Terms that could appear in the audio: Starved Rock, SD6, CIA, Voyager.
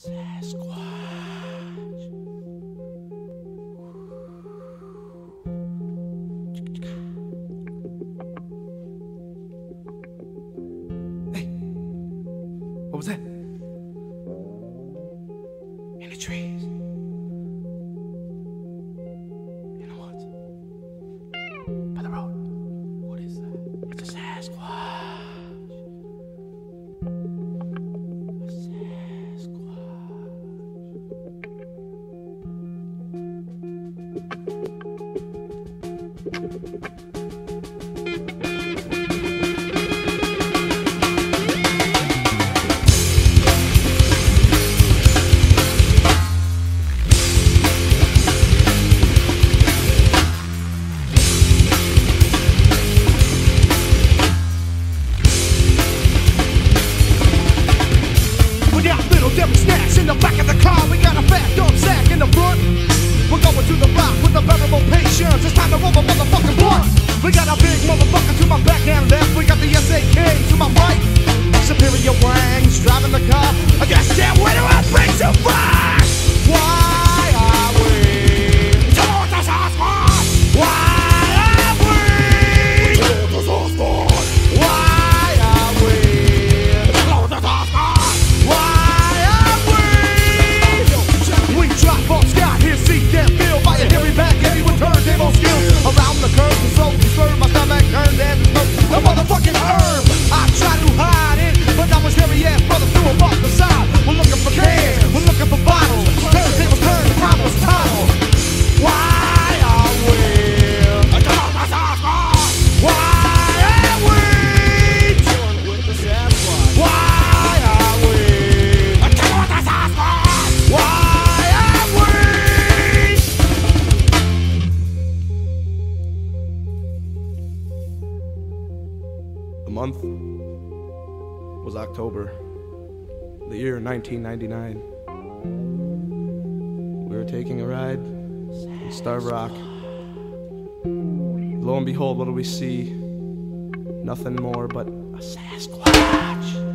Sasquatch. Hey, what was that? In the trees. In the woods. By the road. What is that? It's a Sasquatch. A Sasquatch. It's time to roll the motherfucking blunt. We got a big motherfucker to my back and left. We got the SAK to my right. Superior Wangs driving the car. I guess that way do I bring some fire? Why are we told the Sasquatch? Why are we told the Sasquatch? Why are we told the Sasquatch? Why are we? We drop off sky here, see that feel by a hairy back. Turntable skills around the curve, the soul disturbed, my stomach turned and smoked. The motherfucking herb, I tried to hide it, but I was hairy ass brother threw him off the side. We're looking for cans, we're looking for bottles. Turntables turn the problems title. Why are we? Why are we? Why are we? Why? The month was October, the year 1999. We were taking a ride in Starved Rock. Lo and behold, what do we see? Nothing more but a Sasquatch.